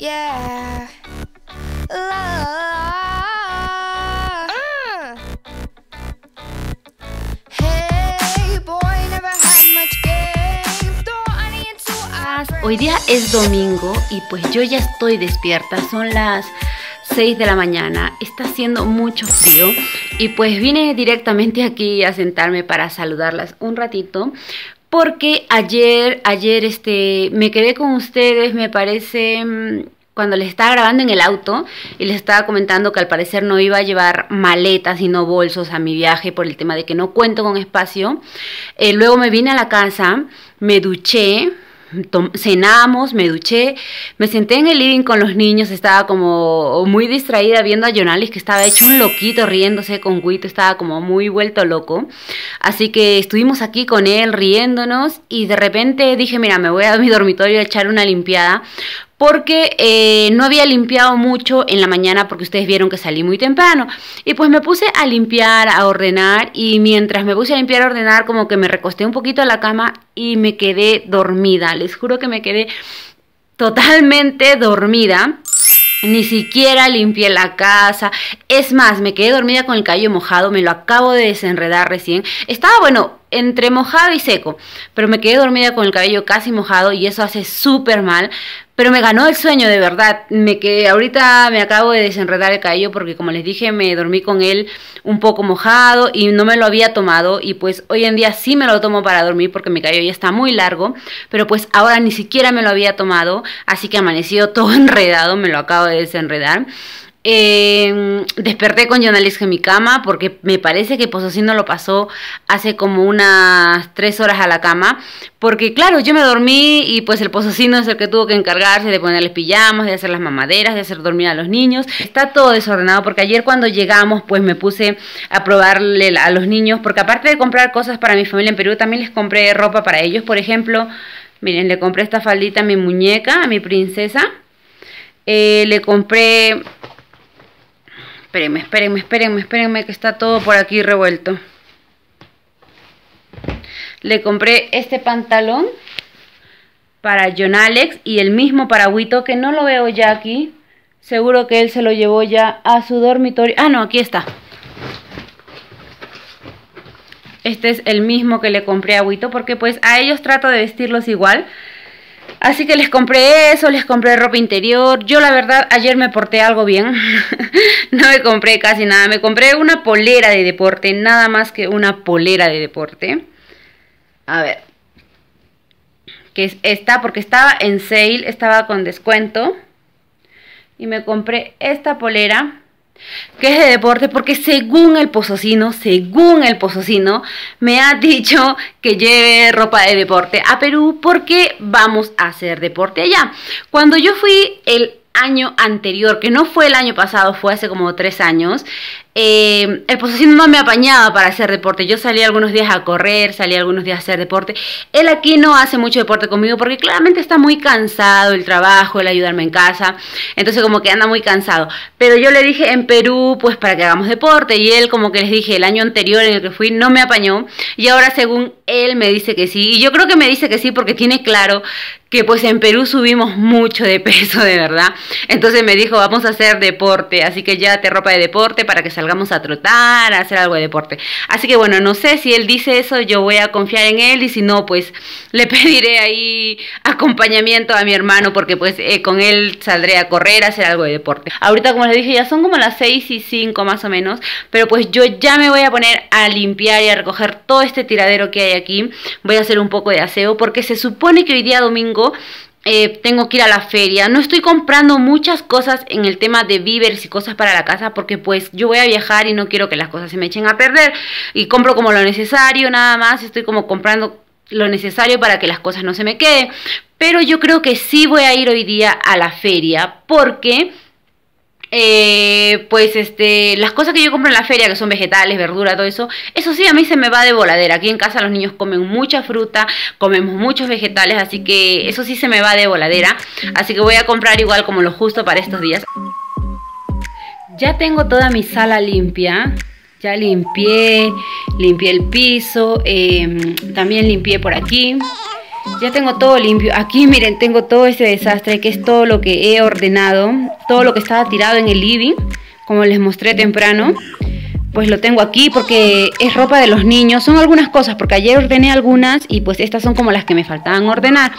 yeah. Hoy día es domingo y pues yo ya estoy despierta, son las 6 de la mañana, está haciendo mucho frío y pues vine directamente aquí a sentarme para saludarlas un ratito. Porque ayer me quedé con ustedes, me parece, cuando les estaba grabando en el auto y les estaba comentando que al parecer no iba a llevar maletas y no bolsos a mi viaje por el tema de que no cuento con espacio. Luego me vine a la casa, me duché, cenamos, me duché, me senté en el living con los niños, estaba como muy distraída viendo a Yonalis que estaba hecho un loquito riéndose con Guito, estaba como muy vuelto loco, así que estuvimos aquí con él riéndonos y de repente dije, mira, me voy a mi dormitorio a echar una limpiada porque no había limpiado mucho en la mañana porque ustedes vieron que salí muy temprano. Y pues me puse a limpiar, a ordenar, y mientras me puse a limpiar, a ordenar, como que me recosté un poquito a la cama y me quedé dormida. Les juro que me quedé totalmente dormida. Ni siquiera limpié la casa. Es más, me quedé dormida con el cabello mojado, me lo acabo de desenredar recién. Estaba, bueno, entre mojado y seco, pero me quedé dormida con el cabello casi mojado y eso hace súper mal. Pero me ganó el sueño, de verdad. Ahorita me acabo de desenredar el cabello porque, como les dije, me dormí con él un poco mojado y no me lo había tomado. Y pues hoy en día sí me lo tomo para dormir porque mi cabello ya está muy largo. Pero pues ahora ni siquiera me lo había tomado, así que amaneció todo enredado, me lo acabo de desenredar. Desperté con Yonalis en mi cama porque me parece que Posocino lo pasó hace como unas 3 horas a la cama, porque claro, yo me dormí y pues el Posocino es el que tuvo que encargarse de ponerles pijamas, de hacer las mamaderas, de hacer dormir a los niños. Está todo desordenado porque ayer cuando llegamos pues me puse a probarle a los niños, porque aparte de comprar cosas para mi familia en Perú, también les compré ropa para ellos. Por ejemplo, miren, le compré esta faldita a mi muñeca, a mi princesa, le compré... Espérenme, que está todo por aquí revuelto. Le compré este pantalón para Jonalex y el mismo para Guito, que no lo veo ya aquí. Seguro que él se lo llevó ya a su dormitorio. Ah, no, aquí está. Este es el mismo que le compré a Guito, porque pues a ellos trato de vestirlos igual. Así que les compré eso, les compré ropa interior. Yo la verdad ayer me porté algo bien. No me compré casi nada. Me compré una polera de deporte, nada más que una polera de deporte. A ver, que es esta, porque estaba en sale, estaba con descuento. Y me compré esta polera, que es de deporte, porque según el Posocino me ha dicho que lleve ropa de deporte a Perú porque vamos a hacer deporte allá. Cuando yo fui el año anterior, que no fue el año pasado, fue hace como 3 años, el Posocino no me apañaba para hacer deporte. Yo salía algunos días a correr, salía algunos días a hacer deporte. Él aquí no hace mucho deporte conmigo porque claramente está muy cansado, el trabajo, el ayudarme en casa, entonces como que anda muy cansado. Pero yo le dije en Perú pues para que hagamos deporte, y él, como que les dije, el año anterior en el que fui no me apañó, y ahora según él me dice que sí. Y yo creo que me dice que sí porque tiene claro que pues en Perú subimos mucho de peso, de verdad. Entonces me dijo, vamos a hacer deporte, así que llévate ropa de deporte para que salgamos a trotar, a hacer algo de deporte. Así que bueno, no sé, si él dice eso, yo voy a confiar en él, y si no, pues le pediré ahí acompañamiento a mi hermano, porque pues con él saldré a correr, a hacer algo de deporte. Ahorita, como les dije, ya son como las 6:05 más o menos, pero pues yo ya me voy a poner a limpiar y a recoger todo este tiradero que hay aquí. Voy a hacer un poco de aseo porque se supone que hoy día domingo tengo que ir a la feria. No estoy comprando muchas cosas en el tema de víveres y cosas para la casa porque pues yo voy a viajar y no quiero que las cosas se me echen a perder, y compro como lo necesario, nada más. Estoy como comprando lo necesario para que las cosas no se me queden, pero yo creo que sí voy a ir hoy día a la feria porque... pues las cosas que yo compro en la feria, que son vegetales, verdura, todo eso, eso sí a mí se me va de voladera. Aquí en casa los niños comen mucha fruta, comemos muchos vegetales, así que eso sí se me va de voladera. Así que voy a comprar igual como lo justo para estos días. Ya tengo toda mi sala limpia. Ya limpié el piso, también limpié por aquí. Ya tengo todo limpio. Aquí miren, tengo todo este desastre, que es todo lo que he ordenado, todo lo que estaba tirado en el living, como les mostré temprano. Pues lo tengo aquí porque es ropa de los niños. Son algunas cosas, porque ayer ordené algunas y pues estas son como las que me faltaban ordenar.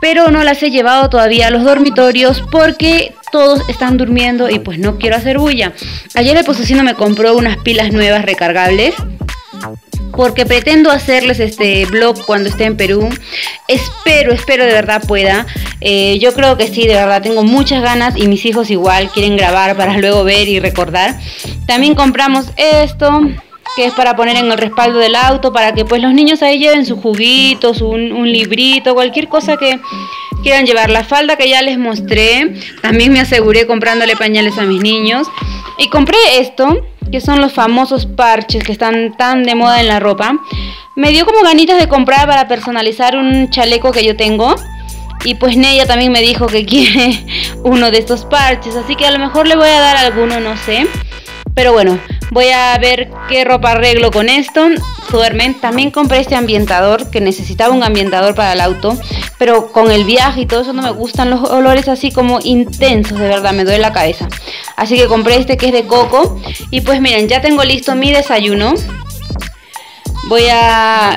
Pero no las he llevado todavía a los dormitorios porque todos están durmiendo y pues no quiero hacer bulla. Ayer el posesino me compró unas pilas nuevas recargables, porque pretendo hacerles este vlog cuando esté en Perú. Espero de verdad pueda. Yo creo que sí, de verdad tengo muchas ganas, y mis hijos igual quieren grabar para luego ver y recordar. También compramos esto, que es para poner en el respaldo del auto, para que pues los niños ahí lleven sus juguitos, un librito, cualquier cosa que quieran llevar. La falda que ya les mostré, también me aseguré comprándole pañales a mis niños. Y compré esto, que son los famosos parches que están tan de moda en la ropa. Me dio como ganitas de comprar para personalizar un chaleco que yo tengo. Y pues Neya también me dijo que quiere uno de estos parches, así que a lo mejor le voy a dar alguno, no sé. Pero bueno, voy a ver qué ropa arreglo con esto. También compré este ambientador, que necesitaba un ambientador para el auto, pero con el viaje y todo eso no me gustan los olores así como intensos, de verdad me duele la cabeza. Así que compré este, que es de coco. Y pues miren, ya tengo listo mi desayuno.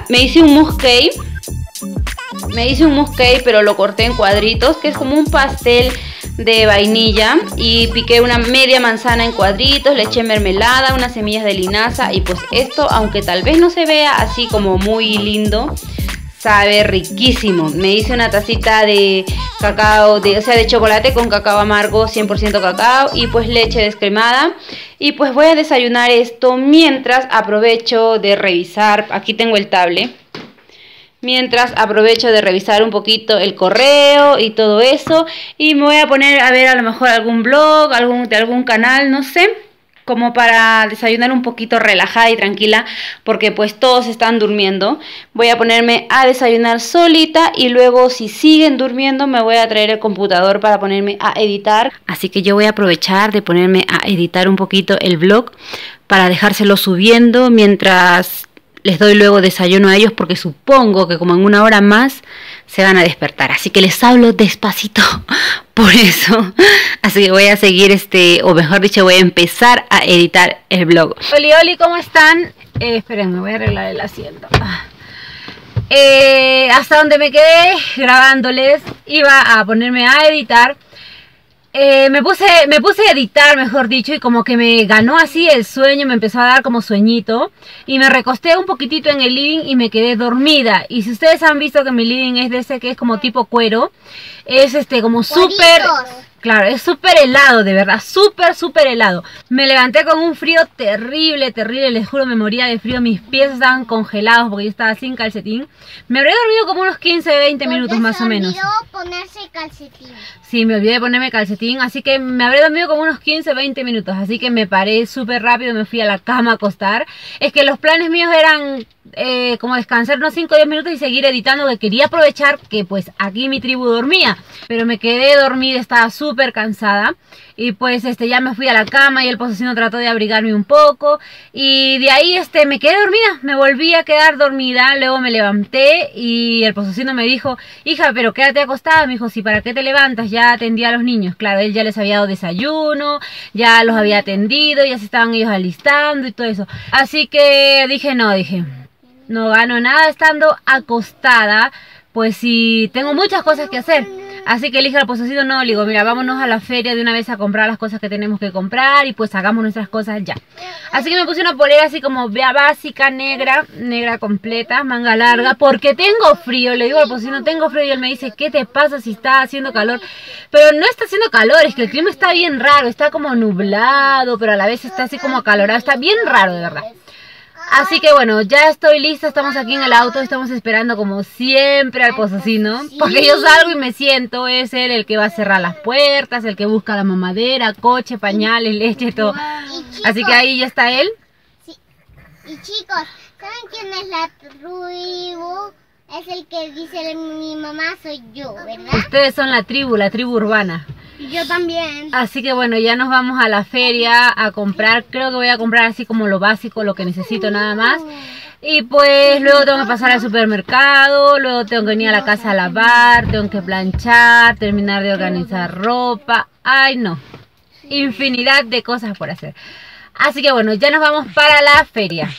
Me hice un mousse cake. Pero lo corté en cuadritos, que es como un pastel de vainilla, y piqué una media manzana en cuadritos, le eché mermelada, unas semillas de linaza, y pues esto, aunque tal vez no se vea así como muy lindo, sabe riquísimo. Me hice una tacita de cacao, de chocolate con cacao amargo, 100% cacao, y pues leche descremada. Y pues voy a desayunar esto mientras aprovecho de revisar. Aquí tengo el tablet. Mientras aprovecho de revisar un poquito el correo y todo eso. Y me voy a poner a ver a lo mejor algún blog, de algún canal, no sé. Como para desayunar un poquito relajada y tranquila, porque pues todos están durmiendo. Voy a ponerme a desayunar solita, y luego si siguen durmiendo me voy a traer el computador para ponerme a editar. Así que yo voy a aprovechar de ponerme a editar un poquito el vlog para dejárselo subiendo mientras les doy luego desayuno a ellos, porque supongo que como en una hora más se van a despertar. Así que les hablo despacito por eso. Así que voy a seguir o mejor dicho, voy a empezar a editar el vlog. Oli, ¿cómo están? Esperen, me voy a arreglar el asiento. Hasta donde me quedé grabándoles, iba a ponerme a editar. Me puse a editar, mejor dicho, y como que me ganó así el sueño, me empezó a dar como sueñito, y me recosté un poquitito en el living y me quedé dormida. Y si ustedes han visto que mi living es de ese que es como tipo cuero, es como súper... Claro, es súper helado, de verdad, súper helado. Me levanté con un frío terrible, les juro, me moría de frío. Mis pies estaban congelados porque yo estaba sin calcetín. Me habré dormido como unos 15-20 minutos más o menos. Me olvidé ponerse calcetín. Sí, me olvidé de ponerme calcetín, así que me habré dormido como unos 15-20 minutos. Así que me paré súper rápido, me fui a la cama a acostar. Es que los planes míos eran como descansar unos 5-10 minutos y seguir editando, que quería aprovechar que pues aquí mi tribu dormía. Pero me quedé dormida, estaba súper cansada, y pues ya me fui a la cama, y el posesino trató de abrigarme un poco, y de ahí me quedé dormida, me volví a quedar dormida. Luego me levanté y el posesino me dijo: hija, pero quédate acostada. Me dijo: sí, ¿para qué te levantas? Ya atendí a los niños. Claro, él ya les había dado desayuno, ya los había atendido, ya se estaban ellos alistando y todo eso. Así que dije, no gano nada estando acostada, pues sí, tengo muchas cosas que hacer. Así que elige al posesino, no, le digo, mira, vámonos a la feria de una vez a comprar las cosas que tenemos que comprar, y pues hagamos nuestras cosas ya. Así que me puse una polera así como básica, negra completa, manga larga, porque tengo frío. Le digo al posesino, tengo frío, y él me dice: ¿qué te pasa si está haciendo calor? Pero no está haciendo calor, es que el clima está bien raro, está como nublado, pero a la vez está así como acalorado, está bien raro, de verdad. Así que bueno, ya estoy lista, estamos aquí en el auto, estamos esperando como siempre al posesino, porque yo salgo y me siento, es él el que va a cerrar las puertas, el que busca la mamadera, coche, pañales, leche, todo. Así que ahí ya está él. Sí. Y chicos, ¿saben quién es la tribu? Es el que dice mi mamá soy yo, ¿verdad? Ustedes son la tribu urbana. Yo también. Así que bueno, ya nos vamos a la feria a comprar. Creo que voy a comprar así como lo básico, lo que necesito nada más. Y pues luego tengo que pasar al supermercado, luego tengo que venir a la casa a lavar, tengo que planchar, terminar de organizar ropa. Ay, no, infinidad de cosas por hacer. Así que bueno, ya nos vamos para la feria.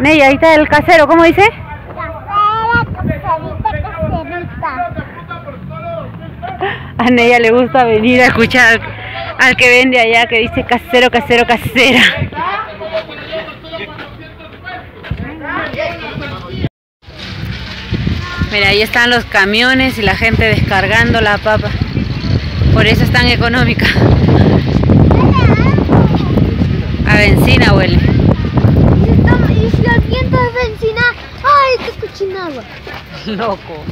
Ney, ahí está el casero, ¿cómo dice? A Neya le gusta venir a escuchar al que vende allá, que dice casero, casero, casera. Mira, ahí están los camiones y la gente descargando la papa. Por eso es tan económica. A bencina huele. Y si al viento es bencina, ¡ay, qué cochinagua! Loco.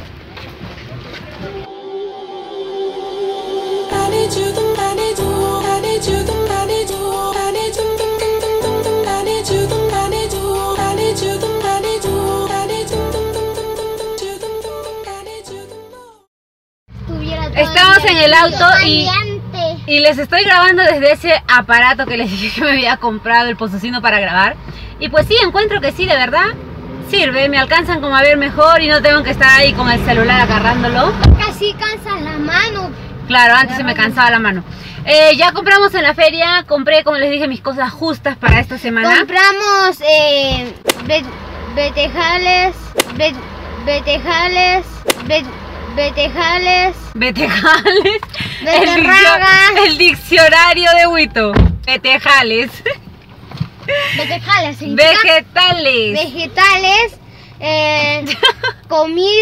Estamos en el auto y les estoy grabando desde ese aparato que les dije que me había comprado, el pozocino para grabar. Y pues sí, encuentro que sí, de verdad sirve, me alcanzan como a ver mejor y no tengo que estar ahí con el celular agarrándolo. Casi cansas la mano. Claro, antes se me cansaba la mano. Ya compramos en la feria, compré, como les dije, mis cosas justas para esta semana. Compramos betejales, el diccionario de Huito, vegetales, comida.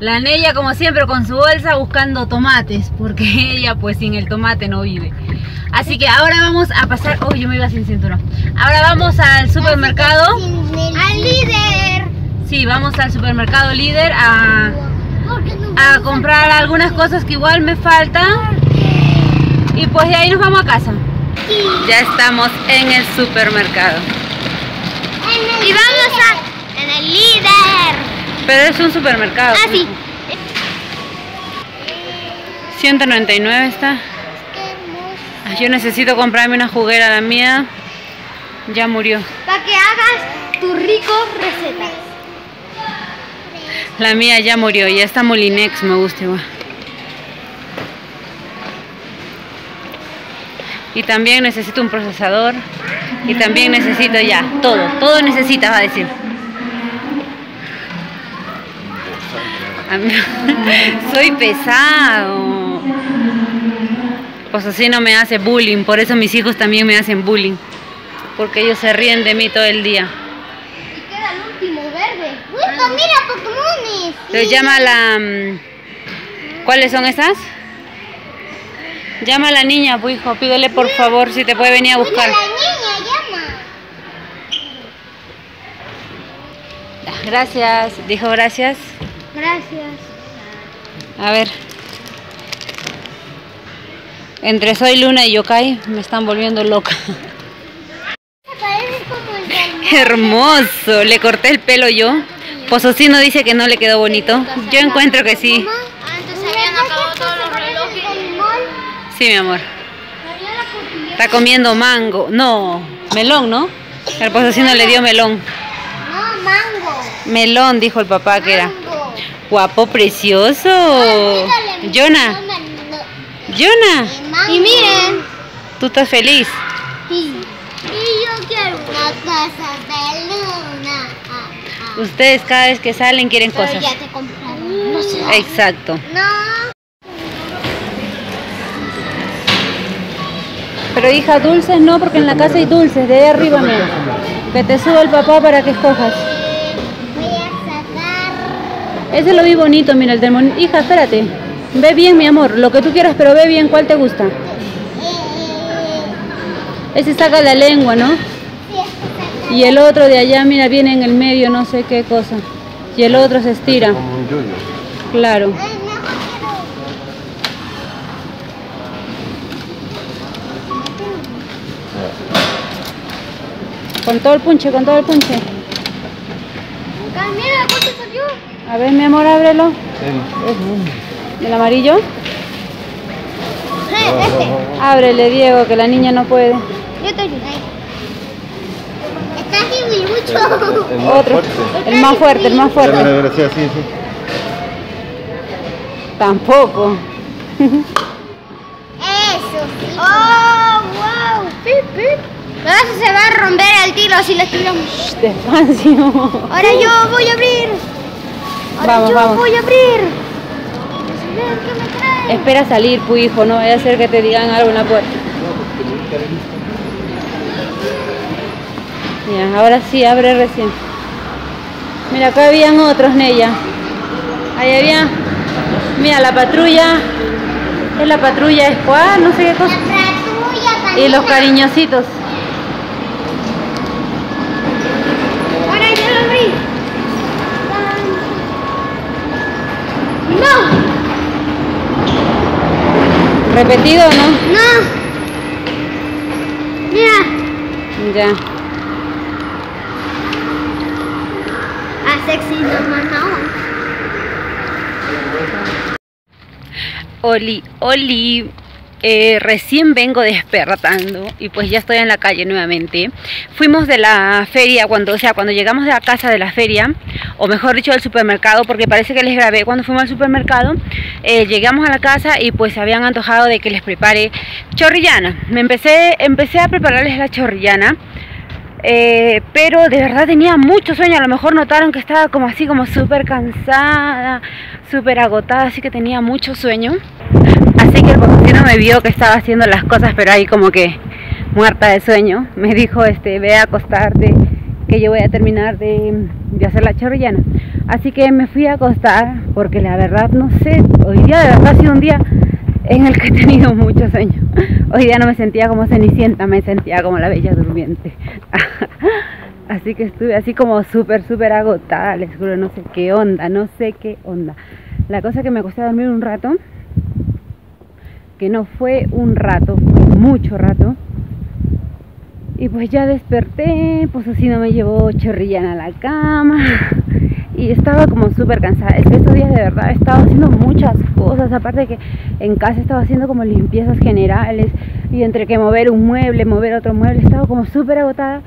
La Neya, como siempre, con su bolsa buscando tomates, porque ella pues sin el tomate no vive. Así que ahora vamos a pasar, oh, yo me iba sin cinturón. Ahora vamos al supermercado, al Líder. Sí, vamos al supermercado Líder a comprar algunas cosas que igual me faltan, y pues de ahí nos vamos a casa. Ya estamos en el supermercado. Y vamos a... en el Líder. Pero es un supermercado. Ah, sí. 199 está. Yo necesito comprarme una juguera, la mía ya murió. Para que hagas tus ricos recetas. La mía ya murió, ya está. Molinex me gusta igual. Y también necesito un procesador. Y también necesito ya todo necesitas, va a decir. Soy pesado. Pues así no me hace bullying. Por eso mis hijos también me hacen bullying, porque ellos se ríen de mí todo el día. Y queda el último verde. ¡Uy, mira, Pokémones! Se llama la... ¿Cuáles son esas? Llama a la niña, pues, hijo, pídele por favor si te puede venir a buscar. La niña llama. Gracias, dijo gracias. Gracias. A ver. Entre Soy Luna y Yokai me están volviendo loca. Parece como el del... Hermoso, le corté el pelo yo. Pozocino dice que no le quedó bonito. Yo encuentro que sí. Sí, mi amor. Está comiendo mango. No, melón, ¿no? El Pozocino le dio melón. No, mango. Melón, dijo el papá que era. Guapo, precioso. Jonah. Jonah. Y miren. ¿Tú estás feliz? Sí. Y yo quiero una casa de luna. Ustedes cada vez que salen quieren cosas. Ya te compraron. No sé. Exacto. No. Pero hija, dulces no, porque en la casa hay dulces, de ahí arriba mira. Que te suba el papá para que escojas. Voy a sacar... Ese lo vi bonito, mira, el del monito. Hija, espérate. Ve bien, mi amor, lo que tú quieras, pero ve bien cuál te gusta. Ese saca la lengua, ¿no? Sí, este saca y el otro de allá, mira, viene en el medio, no sé qué cosa, y el otro se estira. Como un yuyo. Claro. Con todo el punche, con todo el punche. Mira, ¿cuánto salió? A ver, mi amor, ábrelo. ¿El amarillo? Este. Ábrele, Diego, que la niña no puede. Yo estoy ahí. Está aquí muy mucho. El más otro. Fuerte. El más fuerte, el más fuerte. Pero sí, sí, sí. Tampoco. Eso. Sí. ¡Oh, wow! Pip, pip. Eso se va a romper al tiro si lo estiramos. Despacio. Ahora yo voy a abrir. Ahora vamos. ¿Qué me trae? Espera salir, tu hijo. No vaya a ser que te digan algo en la puerta. Ya, ahora sí, abre recién. Mira, acá habían otros, Neya. Ahí había. Mira, la patrulla. Es la patrulla escuadra, no sé qué cosa. Y los cariñositos. ¿Repetido o no? No. Mira. Ya. Oli, oli. Recién vengo despertando y pues ya estoy en la calle nuevamente. Fuimos de la feria, cuando llegamos de la casa de la feria, o mejor dicho del supermercado, porque parece que les grabé cuando fuimos al supermercado. Llegamos a la casa y pues se habían antojado de que les prepare chorrillana. Empecé a prepararles la chorrillana. Pero de verdad tenía mucho sueño. A lo mejor notaron que estaba como así, como súper cansada, súper agotada, así que tenía mucho sueño. Así que el cocinero me vio que estaba haciendo las cosas, pero ahí como que muerta de sueño. Me dijo, ve a acostarte, que yo voy a terminar de hacer la chorrillana. Así que me fui a acostar, porque la verdad no sé, hoy día de verdad ha sido un día en el que he tenido mucho sueño. Hoy día no me sentía como Cenicienta, me sentía como la Bella Durmiente. Así que estuve así como súper agotada, les juro, no sé qué onda, La cosa que me costó dormir un rato, que no fue un rato, fue mucho rato. Y pues ya desperté, pues así no me llevó chorrillana a la cama. Y estaba como súper cansada. Es que estos días de verdad he estado haciendo muchas cosas. Aparte de que en casa estaba haciendo como limpiezas generales. Y entre que mover un mueble, mover otro mueble, estaba como súper agotada.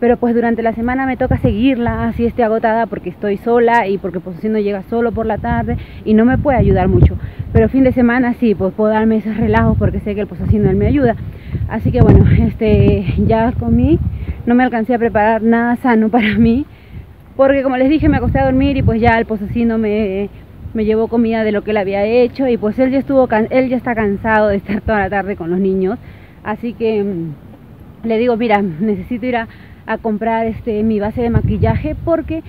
Pero pues durante la semana me toca seguirla, así esté agotada, porque estoy sola y porque pues si no llega solo por la tarde y no me puede ayudar mucho. Pero fin de semana sí, pues puedo darme esos relajos porque sé que el posocino él me ayuda. Así que bueno, ya comí, no me alcancé a preparar nada sano para mí. Porque como les dije, me acosté a dormir y pues ya el posocino me llevó comida de lo que él había hecho. Y pues él ya está cansado de estar toda la tarde con los niños. Así que le digo, mira, necesito ir a comprar mi base de maquillaje porque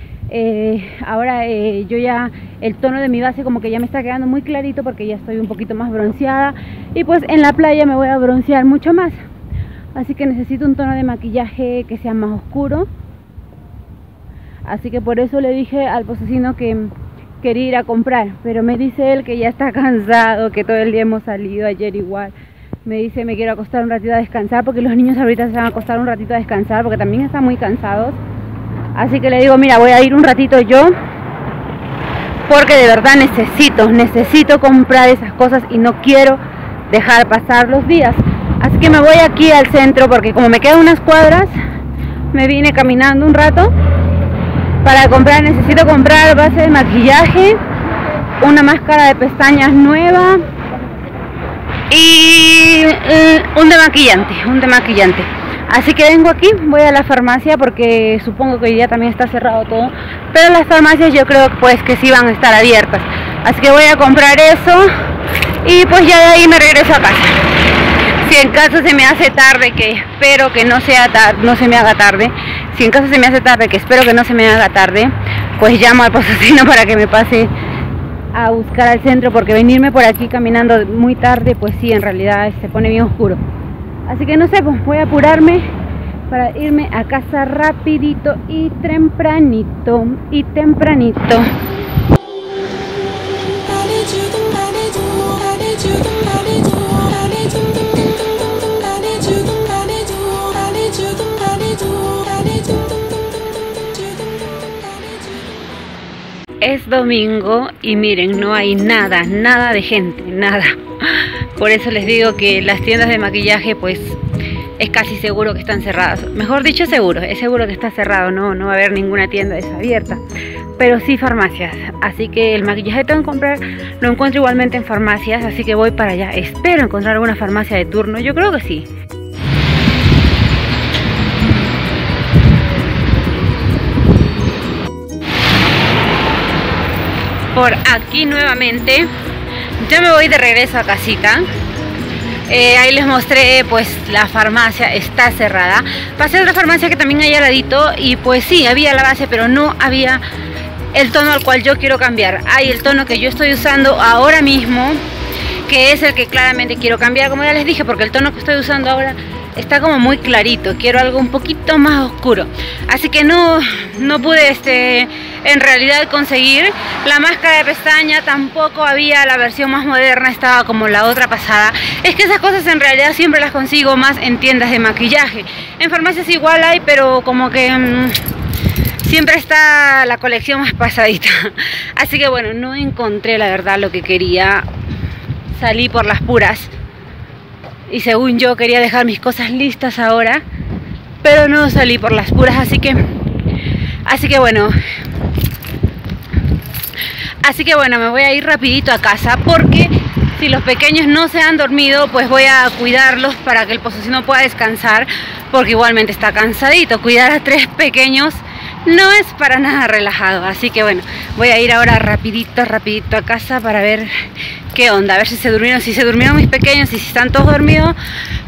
ahora yo ya el tono de mi base como que ya me está quedando muy clarito porque ya estoy un poquito más bronceada y pues en la playa me voy a broncear mucho más, así que necesito un tono de maquillaje que sea más oscuro. Así que por eso le dije al posecino que quería ir a comprar, pero me dice él que ya está cansado, que todo el día hemos salido, ayer igual. Me dice, me quiero acostar un ratito a descansar, porque los niños ahorita se van a acostar un ratito a descansar, porque también están muy cansados. Así que le digo, mira, voy a ir un ratito yo, porque de verdad necesito comprar esas cosas y no quiero dejar pasar los días. Así que me voy aquí al centro, porque como me quedan unas cuadras, me vine caminando un rato para comprar. Necesito comprar base de maquillaje, una máscara de pestañas nueva, y un demaquillante, así que vengo aquí, voy a la farmacia porque supongo que hoy día también está cerrado todo, pero las farmacias yo creo pues que sí van a estar abiertas, así que voy a comprar eso y pues ya de ahí me regreso a casa. Si en caso se me hace tarde, que espero que no sea tarde, no se me haga tarde, pues llamo al posocino para que me pase a buscar al centro, porque venirme por aquí caminando muy tarde, pues sí, en realidad se pone bien oscuro. Así que no sé, pues voy a apurarme para irme a casa rapidito y tempranito, Es domingo y miren, no hay nada, nada de gente, nada. Por eso les digo que las tiendas de maquillaje pues es casi seguro que están cerradas. Mejor dicho, seguro, es seguro que está cerrado, no va a haber ninguna tienda desabierta. Pero sí farmacias, así que el maquillaje que tengo que comprar lo encuentro igualmente en farmacias, así que voy para allá. Espero encontrar alguna farmacia de turno, yo creo que sí. Por aquí nuevamente, ya me voy de regreso a casita. Ahí les mostré, pues la farmacia está cerrada. Pasé a otra farmacia que también hay al ladito y pues sí, había la base, pero no había el tono al cual yo quiero cambiar. Hay el tono que yo estoy usando ahora mismo, que es el que claramente quiero cambiar, como ya les dije, porque el tono que estoy usando ahora está como muy clarito, quiero algo un poquito más oscuro. Así que no pude en realidad conseguir la máscara de pestaña, tampoco había la versión más moderna, estaba como la otra pasada. Es que esas cosas en realidad siempre las consigo más en tiendas de maquillaje. En farmacias igual hay, pero como que siempre está la colección más pasadita. Así que bueno, no encontré la verdad lo que quería. Salí por las puras. Y según yo quería dejar mis cosas listas ahora, pero no salí por las puras, así que bueno. Así que bueno, me voy a ir rapidito a casa porque si los pequeños no se han dormido, pues voy a cuidarlos para que el posesino pueda descansar, porque igualmente está cansadito. Cuidar a tres pequeños no es para nada relajado. Así que bueno, voy a ir ahora rapidito a casa para ver qué onda, a ver si se durmieron, mis pequeños, y si están todos dormidos,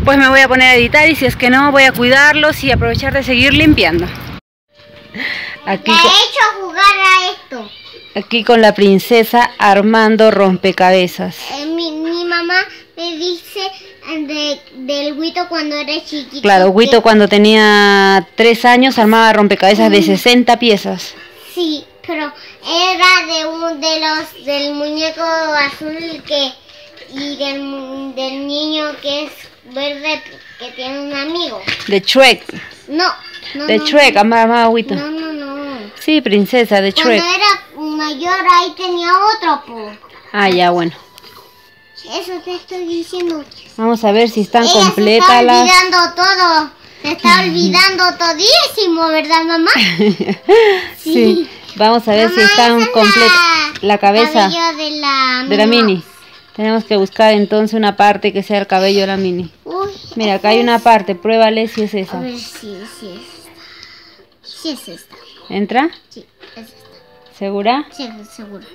pues me voy a poner a editar, y si es que no, voy a cuidarlos y aprovechar de seguir limpiando. Aquí te he hecho jugar a esto. Aquí con la princesa armando rompecabezas. Mi mamá me dice del Huito cuando era chiquito. Claro, Huito cuando tenía 3 años armaba rompecabezas de 60 piezas. Sí, pero era del muñeco azul y del niño que es verde que tiene un amigo. De Shrek. No, de Shrek, armaba Huito. No. Sí, princesa, de Shrek. Cuando era mayor ahí tenía otro, po. Ah, ya, bueno. Eso te estoy diciendo. Vamos a ver si están completas. Se está olvidando todo. Se está olvidando todísimo, ¿verdad, mamá? Sí. Vamos a ver, mamá, si están completas. La cabeza de la mini. Tenemos que buscar entonces una parte que sea el cabello de la mini. Uy, mira, acá hay una parte. Pruébale si es esa. A ver si es esta. ¿Entra? Sí, es esta. ¿Segura? Sí, segura.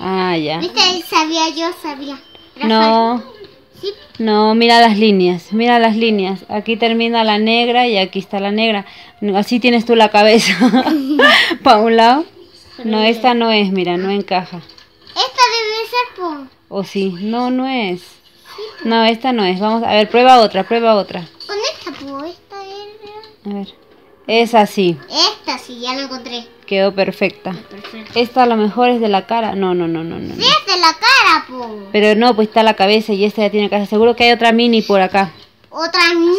Ah, ya. ¿Viste? Yo sabía. Rafael. No. ¿Sí? No, mira las líneas, Aquí termina la negra y aquí está la negra. Así tienes tú la cabeza. Para un lado. No, esta no es, mira, no encaja. Esta debe ser, po. O sí, no es. No, esta no es. Vamos a ver, prueba otra. Con esta, po, esta es. A ver. Es así. Esta sí, ya la encontré. Quedó perfecta. Esta a lo mejor es de la cara. No. Sí, es de la cara, po. Pero no, pues está la cabeza y esta ya tiene cara. Seguro que hay otra mini por acá. ¿Otra mini?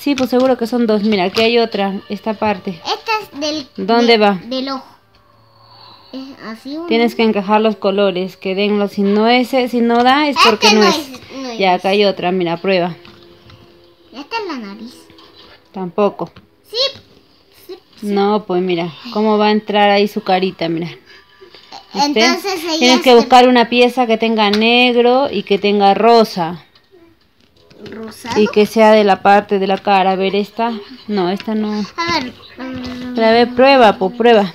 Sí, pues seguro que son dos. Mira, aquí hay otra, esta parte. Esta es del... ¿Dónde va? Del ojo. ¿Es así? Tienes que encajar los colores, que den los... Si no da, es porque no es. Ya, acá hay otra, mira, prueba. Esta es la nariz. Tampoco. Sí. No, pues mira, cómo va a entrar ahí su carita, mira. Entonces tienes que buscar una pieza que tenga negro y que tenga rosa. ¿Rosado? Y que sea de la parte de la cara. A ver, esta. No, esta no. A ver, prueba, pues prueba.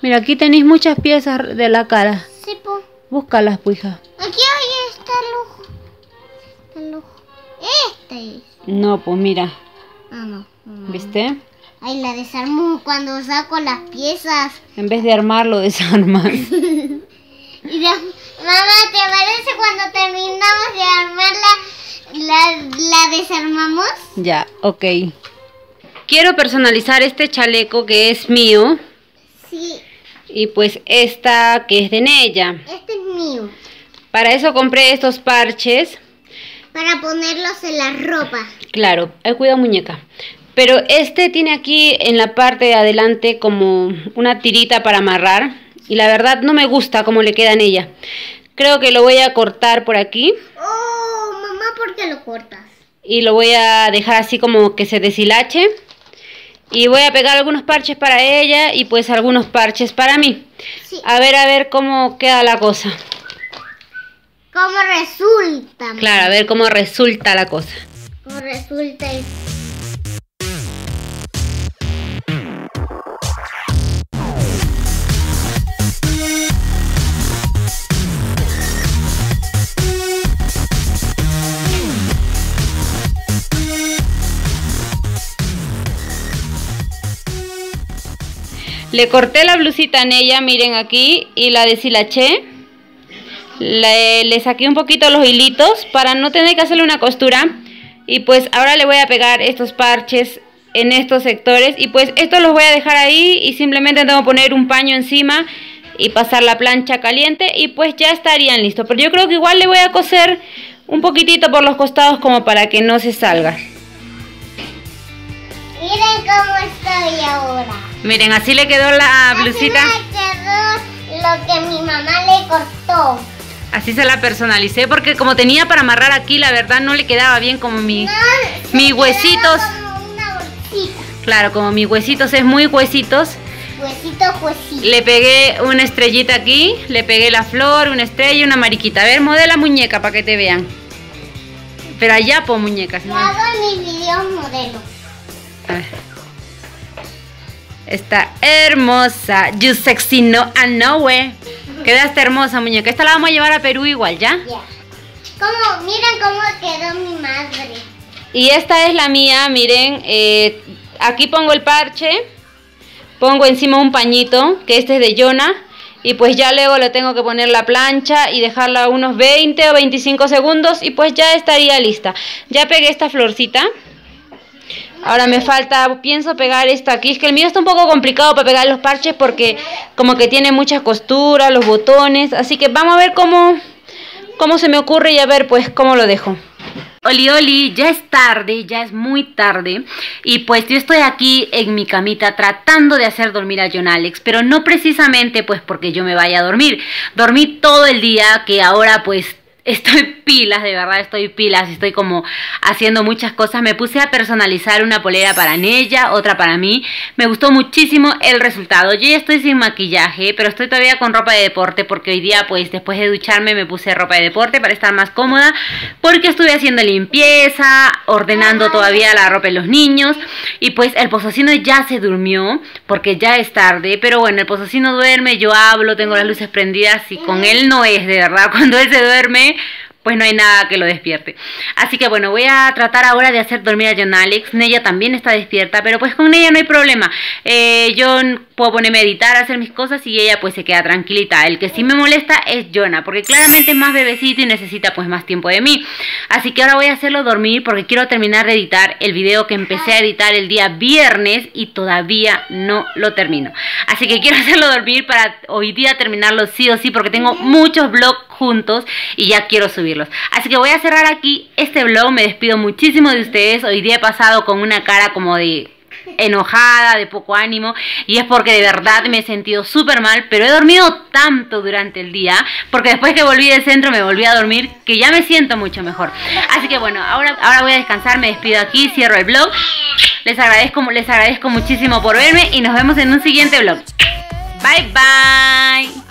Mira, aquí tenéis muchas piezas de la cara. Sí, po. Búscalas, puija. Aquí ahí está el ojo. Este es. No, pues mira. No. ¿Viste? Ay, la desarmo cuando saco las piezas. En vez de armarlo, desarmas. Mamá, ¿te parece cuando terminamos de armar ¿La desarmamos? Ya, ok. Quiero personalizar este chaleco que es mío. Sí. Y pues esta que es de Nella. Este es mío. Para eso compré estos parches. Para ponerlos en la ropa. Claro, cuidado muñeca. Pero este tiene aquí en la parte de adelante como una tirita para amarrar. Y la verdad no me gusta cómo le queda en ella. Creo que lo voy a cortar por aquí. Oh, mamá, ¿por qué lo cortas? Y lo voy a dejar así como que se deshilache. Y voy a pegar algunos parches para ella y pues algunos parches para mí. Sí. A ver cómo queda la cosa. ¿Cómo resulta? Mamá. Claro, a ver cómo resulta la cosa. ¿Cómo resulta eso? Le corté la blusita en ella, miren aquí, y la deshilaché. Le saqué un poquito los hilitos para no tener que hacerle una costura. Y pues ahora le voy a pegar estos parches en estos sectores. Y pues estos los voy a dejar ahí y simplemente tengo que poner un paño encima y pasar la plancha caliente. Y pues ya estarían listos. Pero yo creo que igual le voy a coser un poquitito por los costados como para que no se salga. Miren cómo estoy ahora. Miren, así le quedó la blusita. Así me quedó lo que mi mamá le cortó. Así se la personalicé porque como tenía para amarrar aquí, la verdad no le quedaba bien como mis huesitos. Como una bolsita. Claro, como mis huesitos es muy huesitos. Huesitos, huesitos. Le pegué una estrellita aquí, le pegué la flor, una estrella y una mariquita. A ver, modela muñeca para que te vean. Pero allá por muñecas. Yo hago en mis videos modelos. A ver. Está hermosa. You sexy no I know. Quedaste hermosa, muñeca. Esta la vamos a llevar a Perú igual, ¿ya? Yeah. Como, miren cómo quedó mi madre. Y esta es la mía, miren. Aquí pongo el parche. Pongo encima un pañito, que este es de Jonah. Y pues ya luego le tengo que poner la plancha y dejarla unos 20 o 25 segundos. Y pues ya estaría lista. Ya pegué esta florcita. Ahora me falta, pienso pegar esta aquí. Es que el mío está un poco complicado para pegar los parches porque como que tiene muchas costuras, los botones. Así que vamos a ver cómo se me ocurre y a ver pues cómo lo dejo. Oli, oli, ya es tarde, ya es muy tarde. Y pues yo estoy aquí en mi camita tratando de hacer dormir a John Alex. Pero no precisamente pues porque yo me vaya a dormir. Dormí todo el día, que ahora pues... estoy pilas, de verdad estoy pilas, estoy como haciendo muchas cosas. Me puse a personalizar una polera para Nella, otra para mí. Me gustó muchísimo el resultado. Yo ya estoy sin maquillaje, pero estoy todavía con ropa de deporte porque hoy día pues después de ducharme me puse ropa de deporte para estar más cómoda. Porque estuve haciendo limpieza, ordenando todavía la ropa de los niños. Y pues el pozocino ya se durmió porque ya es tarde. Pero bueno, el pozocino duerme, yo hablo, tengo las luces prendidas y con él no es, de verdad, cuando él se duerme... pues no hay nada que lo despierte. Así que bueno, voy a tratar ahora de hacer dormir a John Alex. Nella también está despierta, pero pues con ella no hay problema. Yo puedo ponerme a editar, a hacer mis cosas y ella pues se queda tranquilita. El que sí me molesta es Jonah, porque claramente es más bebecito y necesita pues más tiempo de mí. Así que ahora voy a hacerlo dormir porque quiero terminar de editar el video que empecé a editar el día viernes y todavía no lo termino. Así que quiero hacerlo dormir para hoy día terminarlo sí o sí porque tengo muchos vlogs juntos y ya quiero subir. Así que voy a cerrar aquí este vlog. Me despido muchísimo de ustedes. Hoy día he pasado con una cara como de enojada, de poco ánimo, y es porque de verdad me he sentido súper mal, pero he dormido tanto durante el día, porque después que volví del centro me volví a dormir, que ya me siento mucho mejor. Así que bueno, ahora voy a descansar. Me despido aquí, cierro el vlog. Les agradezco muchísimo por verme y nos vemos en un siguiente vlog. Bye bye.